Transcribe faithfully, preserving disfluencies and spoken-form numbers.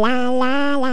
La la la,